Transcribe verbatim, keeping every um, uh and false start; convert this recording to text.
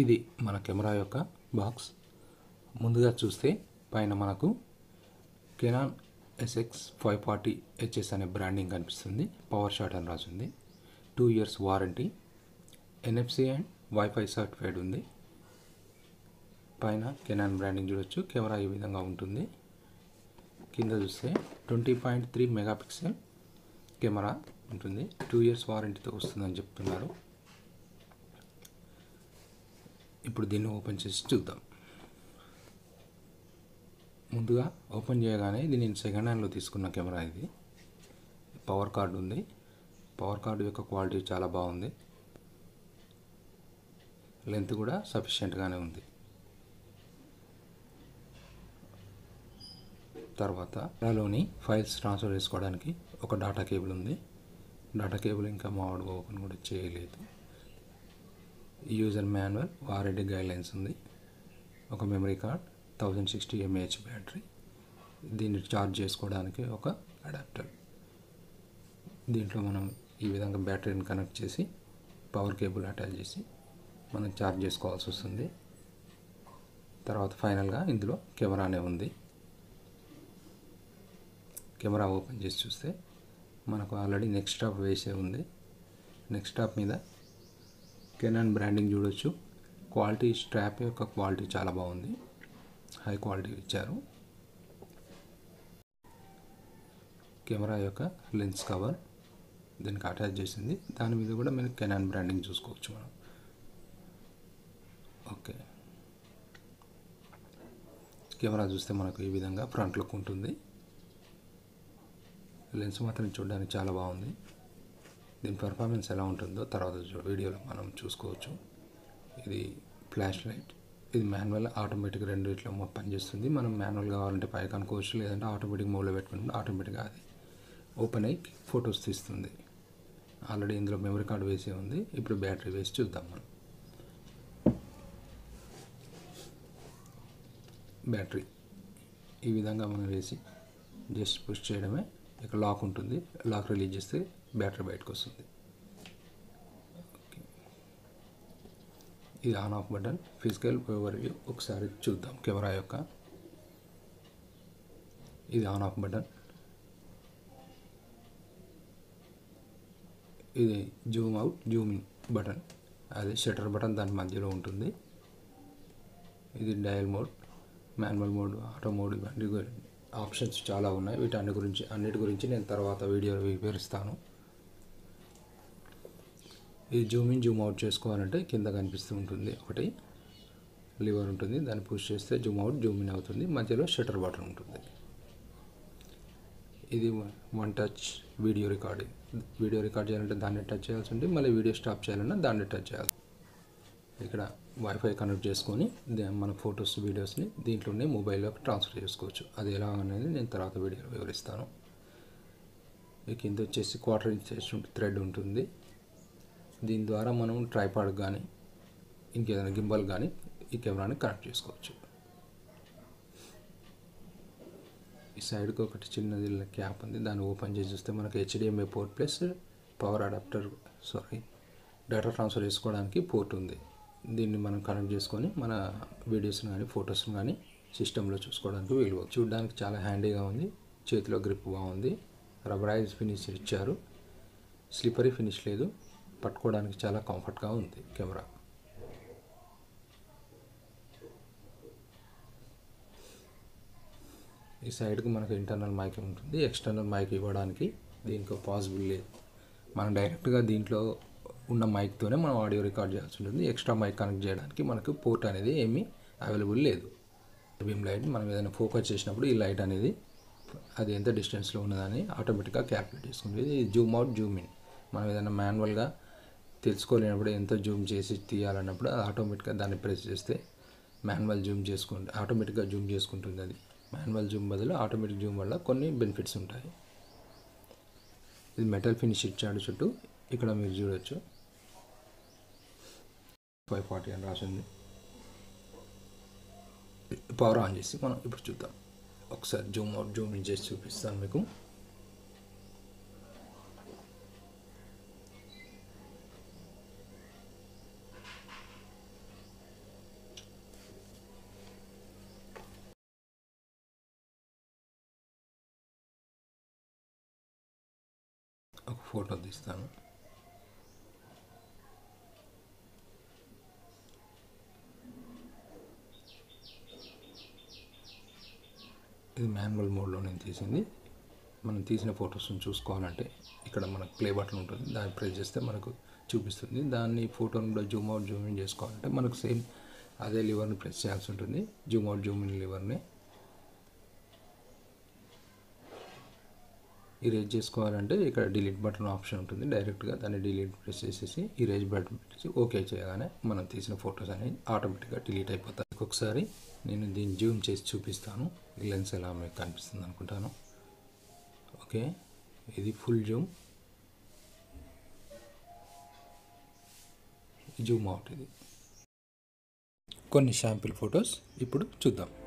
ఇది మన కెమెరా యొక్క బాక్స్. ముందుగా చూస్తే పైన మనకు Canon S X five forty H S అనే బ్రాండింగ్ కనిపిస్తుంది. పవర్ షాట్ అని రాసింది. Two years warranty, NFC and wifi certified ఉంది. పైన కెనాన్ బ్రాండింగ్ చూడొచ్చు. కెమెరా ఈ విధంగా ఉంటుంది. కింద చూస్తే twenty point three mega pixel camera ఉంటుంది. టూ ఇయర్స్ వారంటీతో వస్తుందని చెప్తున్నారు. ఇప్పుడు దీన్ని ఓపెన్ చేసి చూద్దాం. ముందుగా ఓపెన్ చేయగానే ఇది నేను సెకండ్ హ్యాండ్లో తీసుకున్న కెమెరా. ఇది పవర్ కార్డు ఉంది. పవర్ కార్డు యొక్క క్వాలిటీ చాలా బాగుంది. లెంత్ కూడా సఫిషియెంట్గానే ఉంది. తర్వాత కెమెరాలోని ఫైల్స్ ట్రాన్స్ఫర్ చేసుకోవడానికి ఒక డాటా కేబుల్ ఉంది. డాటా కేబుల్ ఇంకా మావాడు ఓపెన్ కూడా చేయలేదు. యూజర్ మాన్యువల్, ఆర్డి గైడ్లైన్స్ ఉంది. ఒక memory card, thousand sixty mAh battery. దీన్ని ఛార్జ్ చేసుకోవడానికి ఒక అడాప్టర్. దీంట్లో మనం ఈ విధంగా బ్యాటరీని కనెక్ట్ చేసి పవర్ కేబుల్ అటాచ్ చేసి మనం ఛార్జ్ చేసుకోవాల్సి వస్తుంది. తర్వాత ఫైనల్గా ఇందులో కెమెరానే ఉంది. కెమెరా ఓపెన్ చేసి చూస్తే మనకు ఆల్రెడీ నెక్స్ట్ స్టాప్ వేసే ఉంది. నెక్స్ట్ స్టాప్ మీద కెనాన్ బ్రాండింగ్ చూడొచ్చు. క్వాలిటీ, స్ట్రాప్ యొక్క క్వాలిటీ చాలా బాగుంది. హై క్వాలిటీ ఇచ్చారు. కెమెరా యొక్క లెన్స్ కవర్ దీనికి అటాచ్ చేసింది. దాని మీద కూడా మనం కెనాన్ బ్రాండింగ్ చూసుకోవచ్చు మనం. ఓకే, కెమెరా చూస్తే మనకు ఈ విధంగా ఫ్రంట్ లుక్ ఉంటుంది. లెన్స్ మాత్రం చూడడానికి చాలా బాగుంది. దీని పెర్ఫార్మెన్స్ ఎలా ఉంటుందో తర్వాత వీడియోలో మనం చూసుకోవచ్చు. ఇది ఫ్లాష్ లైట్. ఇది మాన్యువల్, ఆటోమేటిక్ రెండు ఇట్లా పనిచేస్తుంది. మనం మాన్యువల్ కావాలంటే పైకి అనుకోవచ్చు, లేదంటే ఆటోమేటిక్ మోడ్లో పెట్టుకుంటే ఆటోమేటిక్గా అది ఓపెన్ అయ్యి ఫొటోస్ తీస్తుంది. ఆల్రెడీ ఇందులో మెమరీ కార్డు వేసే ఉంది. ఇప్పుడు బ్యాటరీ వేసి చూద్దాం మనం. బ్యాటరీ ఈ విధంగా మనం వేసి జస్ట్ పుష్ చేయడమే. ఇక్కడ లాక్ ఉంటుంది. లాక్ రిలీజ్ చేస్తే బ్యాటరీ బయటకు వస్తుంది. ఓకే, ఇది on off button. Physical over view ఒకసారి చూద్దాం. కెమెరా యొక్క ఇది ఆన్ ఆఫ్ బటన్. ఇది zoom out, zoom in button. అది షటర్ బటన్, దాని మధ్యలో ఉంటుంది. ఇది dial mode, manual mode, auto mode. ఇవన్నీ ఆప్షన్స్ చాలా ఉన్నాయి. వీటన్ని గురించి అన్నిటి గురించి నేను తర్వాత వీడియోలో వివరిస్తాను. ఇది జూమ్ ఇన్ జూమ్ అవుట్ చేసుకోవాలంటే కింద కనిపిస్తూ ఉంటుంది ఒకటి లివర్ ఉంటుంది. దాన్ని పుష్ చేస్తే జూమ్ అవుట్ జూమ్ ఇన్ అవుతుంది. మధ్యలో షటర్ బటన్ ఉంటుంది. ఇది one touch video recording. Video record చేయాలంటే దాన్ని టచ్ చేయాల్సి ఉంటుంది. మళ్ళీ వీడియో స్టాప్ చేయాలన్నా దాన్ని టచ్ చేయాలి. ఇక్కడ వైఫై కనెక్ట్ చేసుకొని మన ఫొటోస్ వీడియోస్ని దీంట్లోనే మొబైల్లోకి ట్రాన్స్ఫర్ చేసుకోవచ్చు. అది ఎలా అనేది నేను తర్వాత వీడియోలో వివరిస్తాను. కింద వచ్చేసి క్వార్టర్ ఇంచ్ థ్రెడ్ ఉంటుంది. దీని ద్వారా మనం ట్రైపాడ్ కానీ ఇంకేదైనా గింబల్ కానీ ఈ కెమెరాని కనెక్ట్ చేసుకోవచ్చు. ఈ సైడ్కి ఒకటి చిన్నది క్యాప్ ఉంది. దాన్ని ఓపెన్ చేసి చూస్తే మనకు HDMI port plus power adapter sorry data transfer చేసుకోవడానికి పోర్ట్ ఉంది. దీన్ని మనం కనెక్ట్ చేసుకొని మన వీడియోస్ని కానీ ఫొటోస్ని కానీ సిస్టంలో చూసుకోవడానికి వీలు. చూడడానికి చాలా హ్యాండీగా ఉంది. చేతిలో గ్రిప్ బాగుంది. రబరైజ్ ఫినిష్ ఇచ్చారు. స్లిపరీ ఫినిష్ లేదు. పట్టుకోవడానికి చాలా కంఫర్ట్గా ఉంది కెమెరా. ఈ సైడ్కి మనకు ఇంటర్నల్ మైక్ ఉంటుంది. ఎక్స్టర్నల్ మైక్ ఇవ్వడానికి దీనికి పాసిబుల్ లేదు. మనం డైరెక్ట్గా దీంట్లో ఉన్న మైక్తోనే మనం ఆడియో రికార్డ్ చేయాల్సి ఉంటుంది. ఎక్స్ట్రా మైక్ కనెక్ట్ చేయడానికి మనకు పోర్ట్ అనేది ఏమీ అవైలబుల్ లేదు. బీమ్ లైట్ మనం ఏదైనా ఫోకస్ చేసినప్పుడు ఈ లైట్ అనేది అది ఎంత డిస్టెన్స్లో ఉన్నదని ఆటోమేటిక్గా క్యాల్కులేట్ చేసుకుంటుంది. జూమ్ అవుట్ జూమ్ ఇన్ మనం ఏదైనా మాన్యువల్గా తెలుసుకోలేనప్పుడు ఎంత జూమ్ చేసి తీయాలన్నప్పుడు అది ఆటోమేటిక్గా దాన్ని ప్రెస్ చేస్తే మాన్యువల్ జూమ్ చేసుకుంటు ఆటోమేటిక్గా జూమ్ చేసుకుంటుంది. అది మాన్యువల్ జూమ్ బదులు ఆటోమేటిక్ జూమ్ వల్ల కొన్ని బెనిఫిట్స్ ఉంటాయి. ఇది మెటల్ ఫినిష్ ఇచ్చాడు చుట్టూ. ఇక్కడ మీరు చూడవచ్చు ఫైవ్ ఫార్టీ అని రాసింది. పవర్ ఆన్ చేసి మనం ఇప్పుడు చూద్దాం. ఒకసారి జూమ్ అవుట్ జూమ్ ఇన్ చేసి చూపిస్తాను మీకు. ఫోటో తీస్తాను. ఇది మాన్యువల్ మోడ్లో నేను తీసింది. మనం తీసిన ఫొటోస్ని చూసుకోవాలంటే ఇక్కడ మనకు ప్లే బటన్ ఉంటుంది, దాన్ని ప్రెస్ చేస్తే మనకు చూపిస్తుంది. దాన్ని ఫోటోని కూడా జూమ్ అవుట్ జూమ్ ఇన్ చేసుకోవాలంటే మనకు సేమ్ అదే లివర్ని ప్రెస్ చేయాల్సి ఉంటుంది, జూమ్ అవుట్ జూమ్ ఇన్ లివర్ని. ఇరేజ్ చేసుకోవాలంటే ఇక్కడ డిలీట్ బటన్ ఆప్షన్ ఉంటుంది, డైరెక్ట్గా దాన్ని డిలీట్ ప్రెస్ చేసేసి ఇరేజ్ బటన్ పెట్టేసి ఓకే చేయగానే మనం తీసిన ఫొటోస్ అనేవి ఆటోమేటిక్గా డిలీట్ అయిపోతాయి. ఒకసారి నేను దీన్ని జూమ్ చేసి చూపిస్తాను, లెన్స్ ఎలా మీకు కనిపిస్తుంది అనుకుంటాను. ఓకే, ఇది ఫుల్ జూమ్, జూమ్ అవుట్. ఇది కొన్ని శాంపిల్ ఫొటోస్ ఇప్పుడు చూద్దాం.